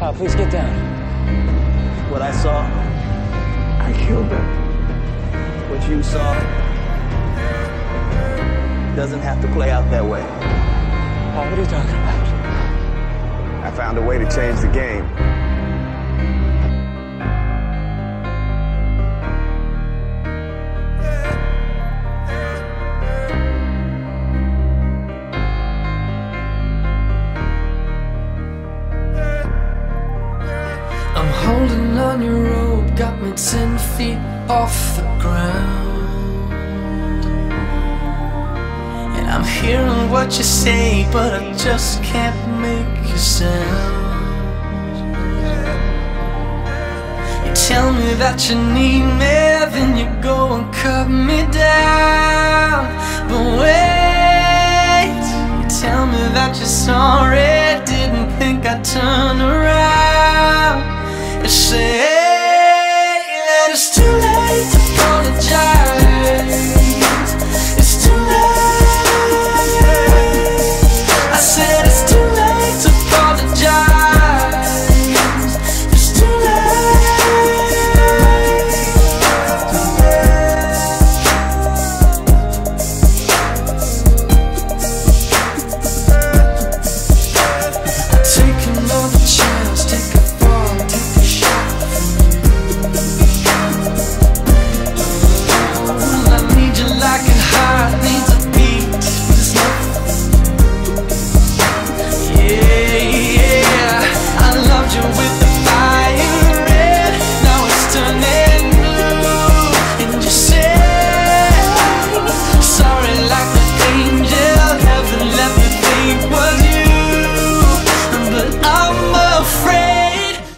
Kyle, please get down. What I saw, I killed her. What you saw doesn't have to play out that way. Kyle, what are you talking about? I found a way to change the game. Holding on your rope, got me 10 feet off the ground. And I'm hearing what you say, but I just can't make a sound. You tell me that you need me, then you go and cut me down. But wait, you tell me that you're sorry, didn't think I'd turn around.